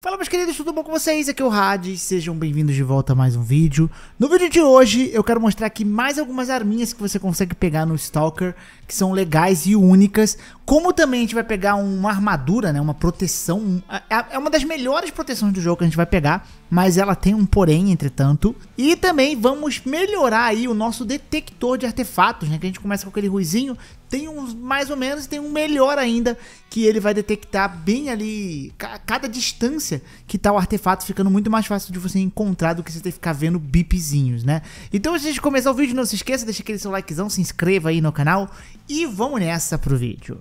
Fala meus queridos, tudo bom com vocês? Aqui é o Hades, sejam bem-vindos de volta a mais um vídeo. No vídeo de hoje eu quero mostrar aqui mais algumas arminhas que você consegue pegar no Stalker, que são legais e únicas. Como também a gente vai pegar uma armadura, né, uma proteção, é uma das melhores proteções do jogo que a gente vai pegar, mas ela tem um porém, entretanto. E também vamos melhorar aí o nosso detector de artefatos, né, que a gente começa com aquele ruizinho. Tem um mais ou menos e tem um melhor ainda, que ele vai detectar bem ali, cada distância que tá o artefato, ficando muito mais fácil de você encontrar do que você ter que ficar vendo bipzinhos, né? Então antes de começar o vídeo, não se esqueça, deixa aquele seu likezão, se inscreva aí no canal e vamos nessa pro vídeo.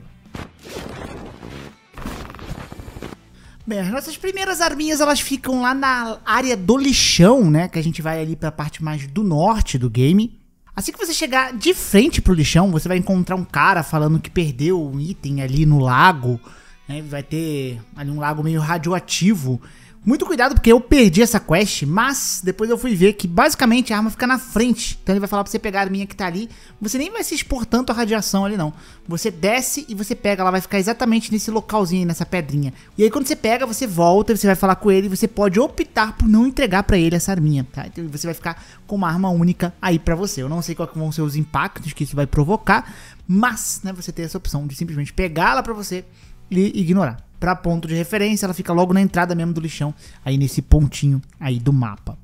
Bem, as nossas primeiras arminhas, elas ficam lá na área do lixão, né? Que a gente vai ali pra parte mais do norte do game. Assim que você chegar de frente pro lixão, você vai encontrar um cara falando que perdeu um item ali no lago, né? Vai ter ali um lago meio radioativo. Muito cuidado, porque eu perdi essa quest, mas depois eu fui ver que basicamente a arma fica na frente. Então ele vai falar pra você pegar a arminha que tá ali. Você nem vai se expor tanto à radiação ali não. Você desce e você pega, ela vai ficar exatamente nesse localzinho, nessa pedrinha. E aí quando você pega, você volta, você vai falar com ele, você pode optar por não entregar pra ele essa arminha, tá? Então você vai ficar com uma arma única aí pra você. Eu não sei quais vão ser os impactos que isso vai provocar, mas né, você tem essa opção de simplesmente pegá-la pra você e ignorar. Para ponto de referência, ela fica logo na entrada mesmo do lixão, aí nesse pontinho aí do mapa.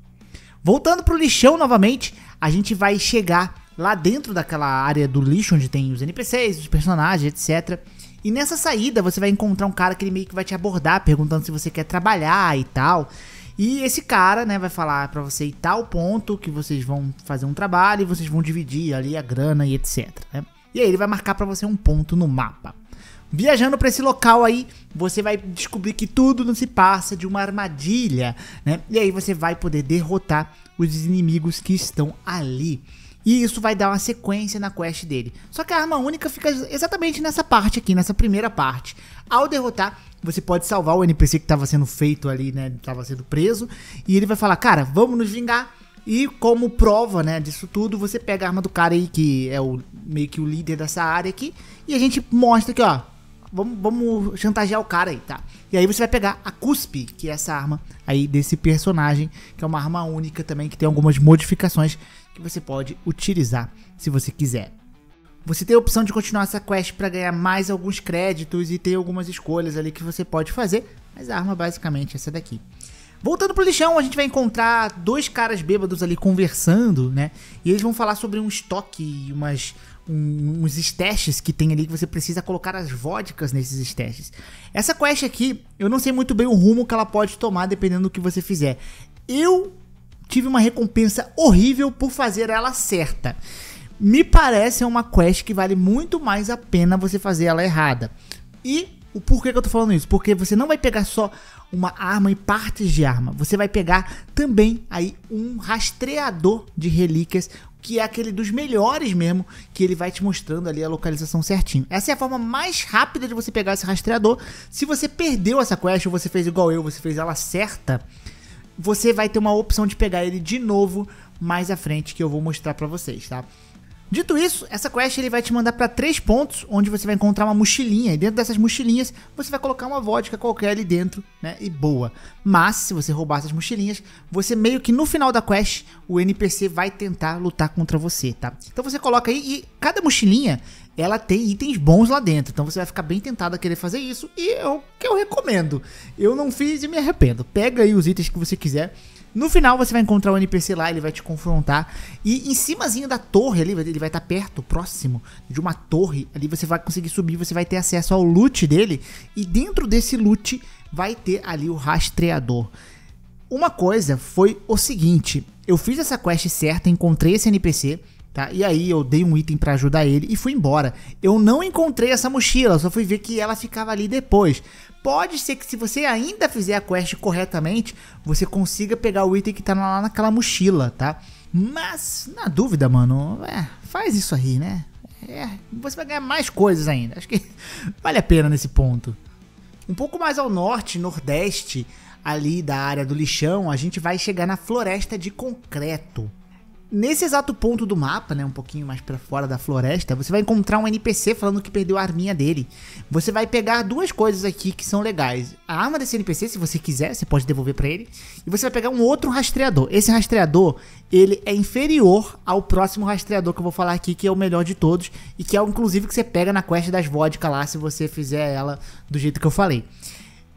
Voltando pro lixão novamente, a gente vai chegar lá dentro daquela área do lixo onde tem os NPCs, os personagens, etc. E nessa saída você vai encontrar um cara que ele meio que vai te abordar, perguntando se você quer trabalhar e tal. E esse cara, né, vai falar pra você em tal ponto que vocês vão fazer um trabalho e vocês vão dividir ali a grana e etc, né? E aí ele vai marcar pra você um ponto no mapa. Viajando pra esse local aí, você vai descobrir que tudo não se passa de uma armadilha, né? E aí você vai poder derrotar os inimigos que estão ali. E isso vai dar uma sequência na quest dele. Só que a arma única fica exatamente nessa parte aqui, nessa primeira parte. Ao derrotar, você pode salvar o NPC que estava sendo feito ali, né? Estava sendo preso. E ele vai falar, cara, vamos nos vingar. E como prova, né, disso tudo, você pega a arma do cara aí, que é o, meio que o líder dessa área aqui. E a gente mostra aqui, ó. Vamos chantagear o cara aí, tá? E aí você vai pegar a Cusp, que é essa arma aí desse personagem, que é uma arma única também, que tem algumas modificações que você pode utilizar se você quiser. Você tem a opção de continuar essa quest para ganhar mais alguns créditos e tem algumas escolhas ali que você pode fazer, mas a arma basicamente é essa daqui. Voltando pro lixão, a gente vai encontrar dois caras bêbados ali conversando, né? E eles vão falar sobre um estoque e uns stashes que tem ali, que você precisa colocar as vodkas nesses stashes. Essa quest aqui, eu não sei muito bem o rumo que ela pode tomar, dependendo do que você fizer. Eu tive uma recompensa horrível por fazer ela certa. Me parece uma quest que vale muito mais a pena você fazer ela errada. E o porquê que eu tô falando isso? Porque você não vai pegar só uma arma e partes de arma. Você vai pegar também aí um rastreador de relíquias, que é aquele dos melhores mesmo, que ele vai te mostrando ali a localização certinho. Essa é a forma mais rápida de você pegar esse rastreador. Se você perdeu essa quest ou você fez igual eu, você fez ela certa, você vai ter uma opção de pegar ele de novo mais à frente, que eu vou mostrar pra vocês, tá? Dito isso, essa quest ele vai te mandar para 3 pontos, onde você vai encontrar uma mochilinha. E dentro dessas mochilinhas, você vai colocar uma vodka qualquer ali dentro, né? E boa. Mas, se você roubar essas mochilinhas, você meio que no final da quest, o NPC vai tentar lutar contra você, tá? Então você coloca aí e cada mochilinha, ela tem itens bons lá dentro. Então você vai ficar bem tentado a querer fazer isso. E é o que eu recomendo. Eu não fiz e me arrependo. Pega aí os itens que você quiser. No final você vai encontrar o NPC lá, ele vai te confrontar. E em cimazinho da torre ali, ele vai estar perto, próximo de uma torre. Ali você vai conseguir subir, você vai ter acesso ao loot dele. E dentro desse loot vai ter ali o rastreador. Uma coisa foi o seguinte, eu fiz essa quest certa, encontrei esse NPC, tá? E aí eu dei um item pra ajudar ele e fui embora. Eu não encontrei essa mochila, só fui ver que ela ficava ali depois. Pode ser que se você ainda fizer a quest corretamente, você consiga pegar o item que tá lá naquela mochila, tá? Mas, na dúvida, mano, faz isso aí, né? Você vai ganhar mais coisas ainda, acho que vale a pena nesse ponto. Um pouco mais ao norte, nordeste, ali da área do lixão, a gente vai chegar na floresta de concreto. Nesse exato ponto do mapa, né, um pouquinho mais pra fora da floresta, você vai encontrar um NPC falando que perdeu a arminha dele. Você vai pegar duas coisas aqui que são legais. A arma desse NPC, se você quiser, você pode devolver pra ele. E você vai pegar um outro rastreador. Esse rastreador, ele é inferior ao próximo rastreador que eu vou falar aqui, que é o melhor de todos. E que é o, inclusive, que você pega na quest das vodka lá, se você fizer ela do jeito que eu falei.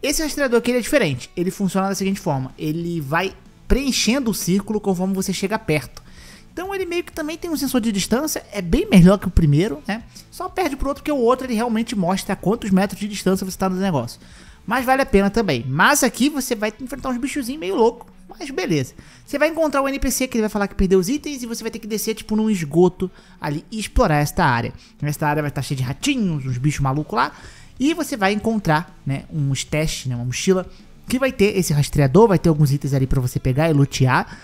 Esse rastreador aqui, ele é diferente. Ele funciona da seguinte forma. Ele vai preenchendo o círculo conforme você chega perto. Então ele meio que também tem um sensor de distância, é bem melhor que o primeiro, né? Só perde pro outro, porque o outro ele realmente mostra quantos metros de distância você tá no negócio. Mas vale a pena também. Mas aqui você vai enfrentar uns bichozinhos meio loucos, mas beleza. Você vai encontrar o NPC que ele vai falar que perdeu os itens e você vai ter que descer tipo num esgoto ali e explorar esta área. Esta área vai estar cheia de ratinhos, uns bichos malucos lá. E você vai encontrar, né, uns testes, né, uma mochila que vai ter esse rastreador, vai ter alguns itens ali pra você pegar e lutear.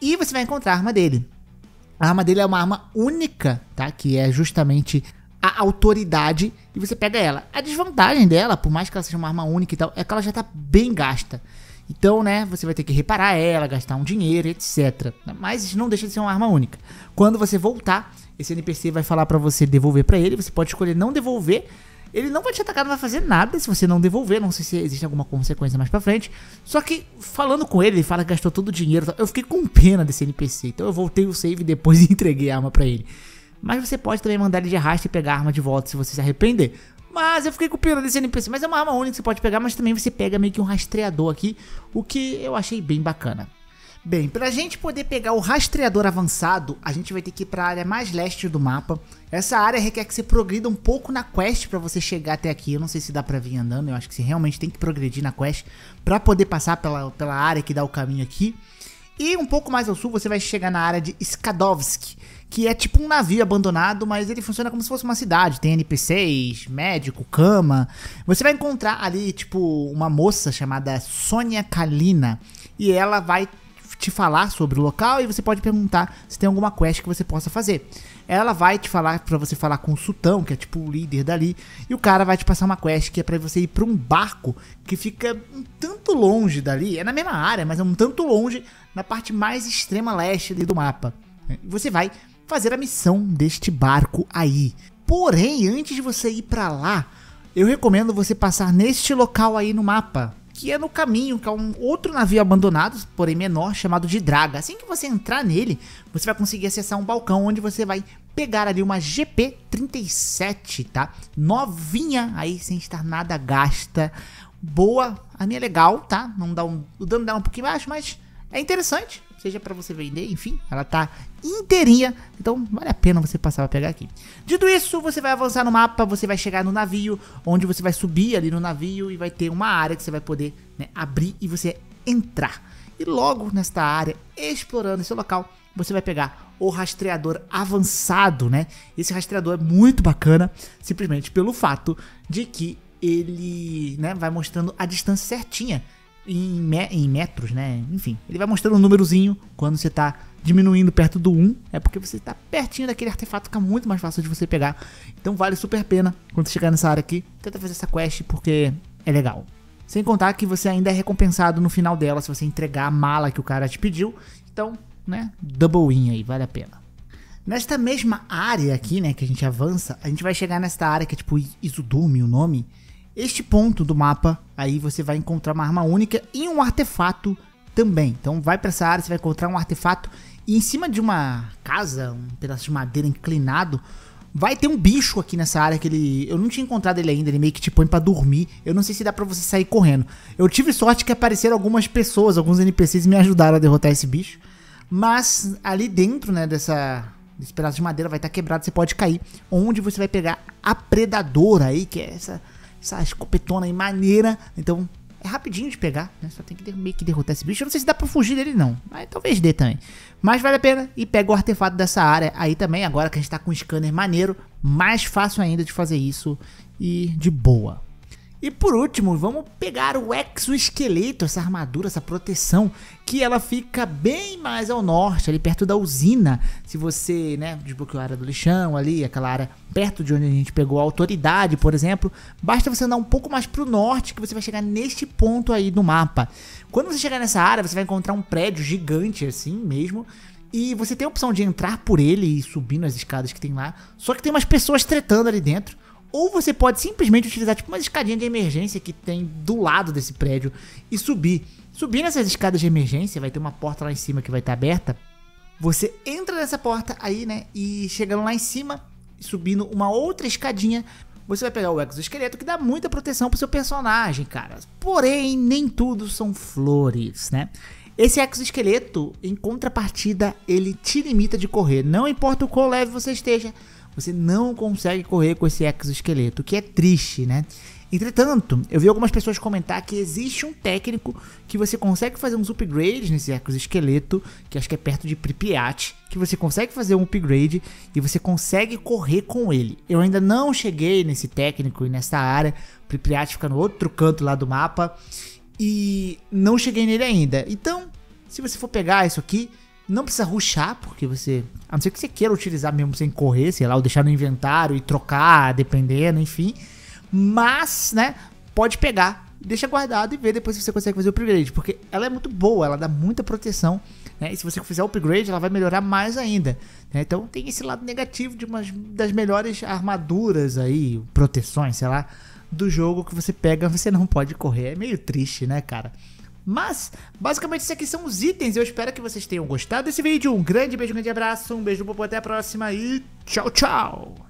E você vai encontrar a arma dele. A arma dele é uma arma única, tá? Que é justamente a autoridade, e você pega ela. A desvantagem dela, por mais que ela seja uma arma única e tal, é que ela já tá bem gasta. Então, né, você vai ter que reparar ela, gastar um dinheiro, etc. Mas não deixa de ser uma arma única. Quando você voltar, esse NPC vai falar pra você devolver pra ele, você pode escolher não devolver. Ele não vai te atacar, não vai fazer nada se você não devolver, não sei se existe alguma consequência mais pra frente. Só que falando com ele, ele fala que gastou todo o dinheiro, eu fiquei com pena desse NPC, então eu voltei o save depois e entreguei a arma pra ele. Mas você pode também mandar ele de arrasto e pegar a arma de volta se você se arrepender. Mas eu fiquei com pena desse NPC, mas é uma arma única que você pode pegar, mas também você pega meio que um rastreador aqui, o que eu achei bem bacana. Bem, pra gente poder pegar o rastreador avançado, a gente vai ter que ir pra área mais leste do mapa. Essa área requer que você progrida um pouco na quest pra você chegar até aqui. Eu não sei se dá pra vir andando, eu acho que você realmente tem que progredir na quest pra poder passar pela área que dá o caminho aqui. E um pouco mais ao sul você vai chegar na área de Skadovsk, que é tipo um navio abandonado, mas ele funciona como se fosse uma cidade. Tem NPCs, médico, cama. Você vai encontrar ali tipo uma moça chamada Sonia Kalina, e ela vai te falar sobre o local e você pode perguntar se tem alguma quest que você possa fazer. Ela vai te falar pra você falar com o Sutão, que é tipo o líder dali, e o cara vai te passar uma quest que é pra você ir pra um barco que fica um tanto longe dali, é na mesma área, mas é um tanto longe, na parte mais extrema leste do mapa. Você vai fazer a missão deste barco aí. Porém, antes de você ir pra lá, eu recomendo você passar neste local aí no mapa, que é no caminho, que é um outro navio abandonado, porém menor, chamado de Draga. Assim que você entrar nele, você vai conseguir acessar um balcão onde você vai pegar ali uma GP37, tá? Novinha, aí sem estar nada gasta. Boa, a minha é legal, tá? Não dá o dano dá um pouquinho baixo, mas é interessante. Seja pra você vender, enfim, ela tá inteirinha, então vale a pena você passar pra pegar aqui. Dito isso, você vai avançar no mapa, você vai chegar no navio, onde você vai subir ali no navio e vai ter uma área que você vai poder, né, abrir e você entrar. E logo nesta área, explorando esse local, você vai pegar o rastreador avançado, né? Esse rastreador é muito bacana, simplesmente pelo fato de que ele, né, vai mostrando a distância certinha. Em metros, né? Enfim, ele vai mostrando um númerozinho quando você tá diminuindo perto do 1, é porque você tá pertinho daquele artefato, fica muito mais fácil de você pegar. Então vale super pena quando você chegar nessa área aqui, tenta fazer essa quest porque é legal. Sem contar que você ainda é recompensado no final dela se você entregar a mala que o cara te pediu. Então, né, double win aí, vale a pena. Nesta mesma área aqui, né, que a gente avança, a gente vai chegar nesta área que é tipo Isudumi o nome. Este ponto do mapa, aí você vai encontrar uma arma única e um artefato também. Então vai pra essa área, você vai encontrar um artefato e em cima de uma casa, um pedaço de madeira inclinado, vai ter um bicho aqui nessa área que ele... Eu não tinha encontrado ele ainda, ele meio que te põe pra dormir. Eu não sei se dá pra você sair correndo. Eu tive sorte que apareceram algumas pessoas, alguns NPCs me ajudaram a derrotar esse bicho. Mas ali dentro, né, desse pedaço de madeira vai estar quebrado, você pode cair. Onde você vai pegar a predadora aí, que é essa escopetona aí maneira. Então é rapidinho de pegar, né? Só tem que meio que derrotar esse bicho. Eu não sei se dá pra fugir dele não, mas talvez dê também. Mas vale a pena e pega o artefato dessa área aí também. Agora que a gente tá com um scanner maneiro, mais fácil ainda de fazer isso e de boa. E por último, vamos pegar o exoesqueleto, essa armadura, essa proteção, que ela fica bem mais ao norte, ali perto da usina. Se você, né, desbloqueou a área do lixão ali, aquela área perto de onde a gente pegou a autoridade, por exemplo, basta você andar um pouco mais pro norte que você vai chegar neste ponto aí do mapa. Quando você chegar nessa área, você vai encontrar um prédio gigante assim mesmo, E você tem a opção de entrar por ele e subir nas escadas que tem lá. Só que tem umas pessoas tretando ali dentro. Ou você pode simplesmente utilizar tipo uma escadinha de emergência que tem do lado desse prédio e subir. Subir nessas escadas de emergência, vai ter uma porta lá em cima que vai estar aberta. Você entra nessa porta aí, né? E chegando lá em cima, subindo uma outra escadinha, você vai pegar o exoesqueleto, que dá muita proteção pro seu personagem, cara. Porém, nem tudo são flores, né? Esse exoesqueleto, em contrapartida, ele te limita de correr. Não importa o quão leve você esteja, você não consegue correr com esse exoesqueleto, o que é triste, né? Entretanto, eu vi algumas pessoas comentar que existe um técnico que você consegue fazer uns upgrades nesse exoesqueleto, que acho que é perto de Pripyat, que você consegue fazer um upgrade e você consegue correr com ele. Eu ainda não cheguei nesse técnico e nessa área, Pripyat fica no outro canto lá do mapa, e não cheguei nele ainda. Então, se você for pegar isso aqui, não precisa rushar, porque você... A não ser que você queira utilizar mesmo sem correr, sei lá, ou deixar no inventário e trocar, dependendo, enfim... Mas, né, pode pegar, deixa guardado e ver depois se você consegue fazer o upgrade, porque ela é muito boa, ela dá muita proteção, né, e se você fizer o upgrade ela vai melhorar mais ainda, né? Então tem esse lado negativo de uma das melhores armaduras aí, proteções, sei lá, do jogo que você pega, você não pode correr, é meio triste, né, cara? Mas, basicamente, esses aqui são os itens, eu espero que vocês tenham gostado desse vídeo, um grande beijo, um grande abraço, um beijo, um popo, até a próxima e tchau, tchau!